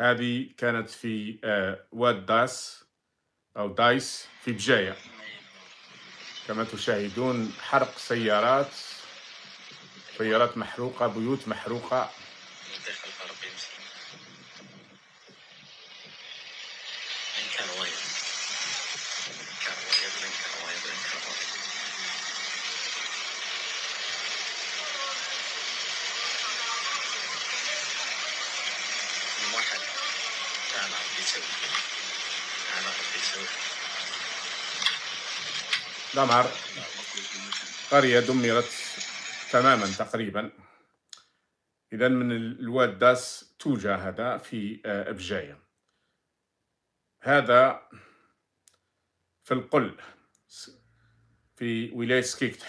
هذه كانت في واد داس أو دايس في بجاية. كما تشاهدون حرق سيارات، سيارات محروقة، بيوت محروقة. دمار، قرية دمرت تماما تقريبا. إذا من الواد داس توجه هذا في بجاية. هذا في القل في ولاية سكيكتا.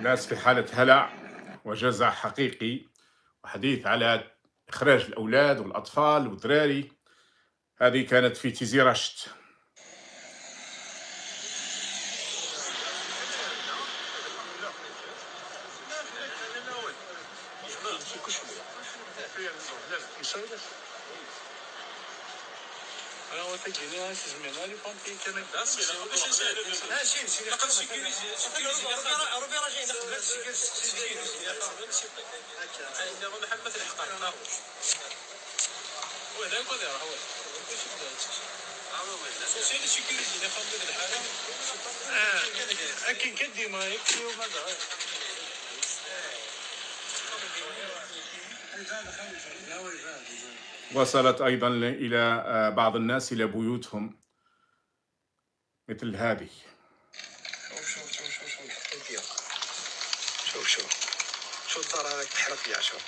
الناس في حالة هلع وجزع حقيقي، وحديث على إخراج الأولاد والأطفال والدراري. هذه كانت في تيزيرشت. وصلت أيضا إلى بعض الناس إلى بيوتهم مثل هذه. شوف الدار هذاك تحرق يا شوف.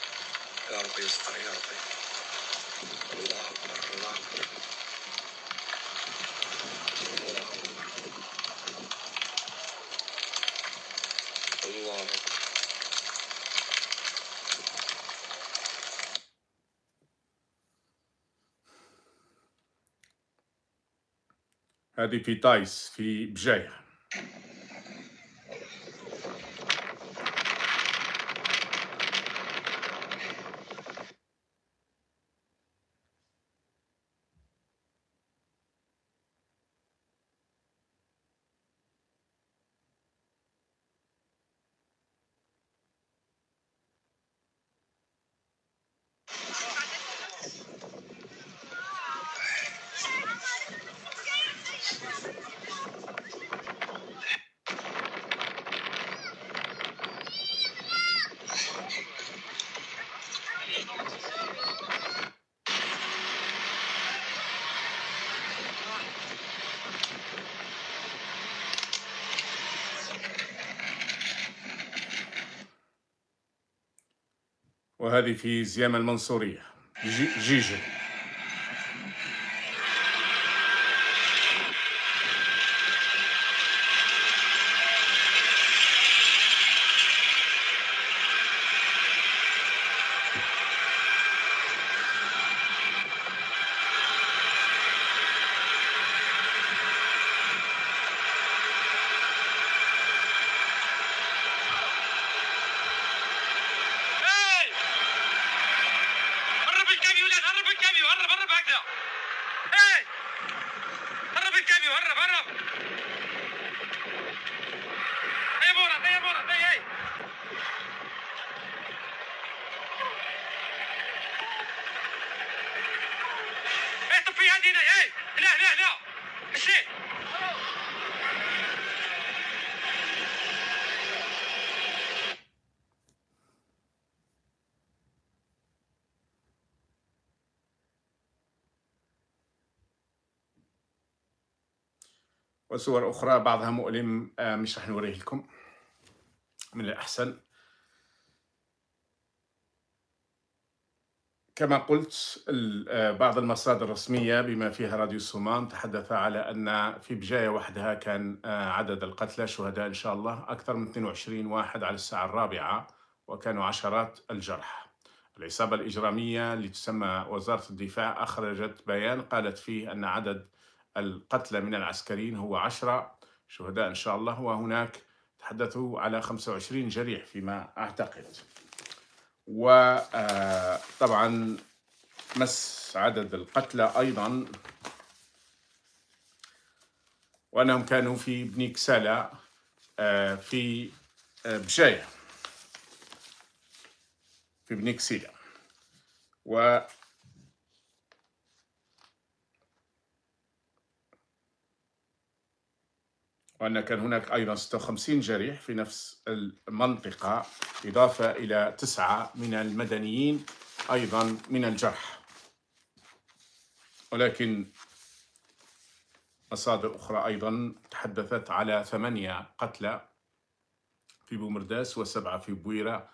يا ربي يستر يا ربي. الله أكبر الله أكبر. الله أكبر. هذه في تايس في بجاية. وهذه في زيامة المنصورية جيجل. هنا. ايه هنا هنا هنا مشي. وصور أخرى بعضها مؤلم مش راح نوريه لكم، من الأحسن كما قلت. بعض المصادر الرسمية بما فيها راديو الصومام تحدث على أن في بجاية وحدها كان عدد القتلى شهداء إن شاء الله أكثر من 22 واحد على الساعة 4، وكانوا عشرات الجرحى. العصابة الإجرامية اللي تسمى وزارة الدفاع أخرجت بيان قالت فيه أن عدد القتلى من العسكريين هو 10 شهداء إن شاء الله، وهناك تحدثوا على 25 جريح فيما أعتقد. وطبعا مس عدد القتلى أيضا وأنهم كانوا في بني كسالة في بجاية في بني كسيلة. و وأن كان هناك أيضا 56 جريح في نفس المنطقة، إضافة إلى 9 من المدنيين أيضا من الجرح. ولكن مصادر أخرى أيضا تحدثت على 8 قتلى في بومرداس، و7 في بويرة،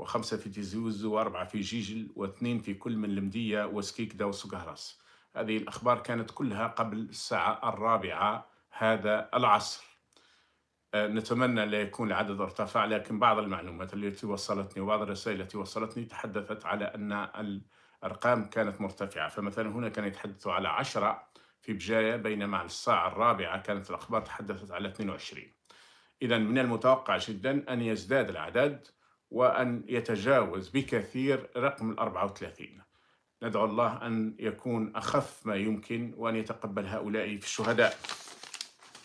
و5 في تيزوز، و4 في جيجل، و2 في كل من لمدية وسكيكدا وسكهرس. هذه الأخبار كانت كلها قبل الساعة 4 هذا العصر. نتمنى لا يكون العدد ارتفع، لكن بعض المعلومات التي وصلتني وبعض الرسائل التي وصلتني تحدثت على أن الأرقام كانت مرتفعة. فمثلا هنا كان يتحدثوا على 10 في بجاية، بينما على الساعة 4 كانت الأخبار تحدثت على 22. إذا من المتوقع جدا أن يزداد العدد وأن يتجاوز بكثير رقم 34. ندعو الله أن يكون أخف ما يمكن وأن يتقبل هؤلاء في الشهداء.